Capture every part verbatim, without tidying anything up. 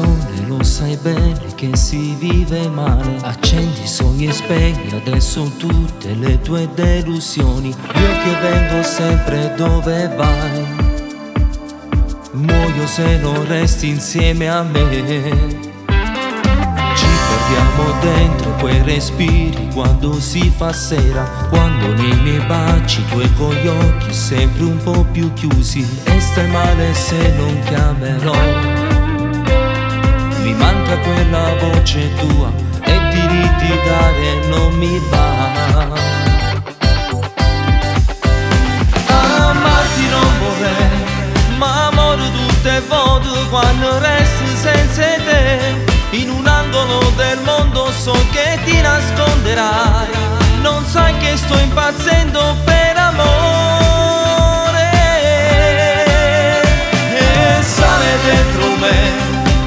relazione, lo sai bene che si vive male. Accendi i sogni e spegni adesso tutte le tue delusioni. Io che vengo sempre dove vai, muoio se non resti insieme a me. Perdiamo dentro quei respiri quando si fa sera, quando nei miei baci tu e con gli occhi sempre un po' più chiusi. E stai male se non chiamerò, mi manca quella voce tua e di litigare non mi va. Amarti non vorrei, ma amore tutte volte quando resto senza te. In un angolo del mondo so che ti nasconderai, non sai che sto impazzendo per amore. E sale dentro me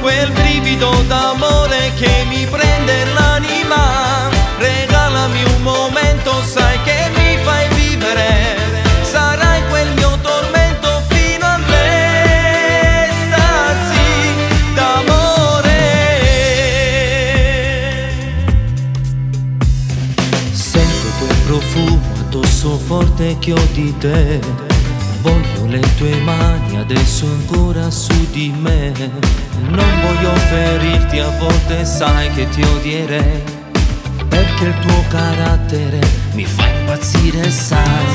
quel brivido d'amore che mi prende l'anima. Regalami un momento, sai che mi fai vivere, sarai quel mio tormento fino a l'estasy d'amore. Profumo addosso forte che ho di te, voglio le tue mani adesso ancora su di me. Non voglio ferirti, a volte sai che ti odierei, perché il tuo carattere mi fa impazzire, sai.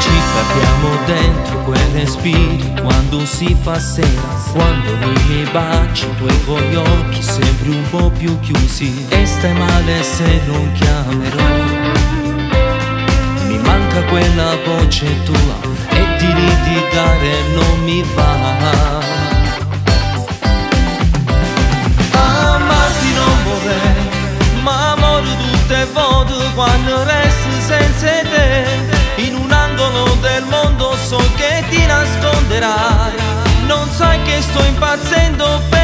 Ci perdiamo dentro quei respiri quando si fa sera, quando nei miei baci tu e con gli occhi sempre un po' più chiusi. E stai male se non chiamerò, manca quella voce tua e di litigare non mi va. Amarti non vorrei, ma amore tutte volte quando resto senza te. In un angolo del mondo so che ti nasconderai, non sai che sto impazzendo per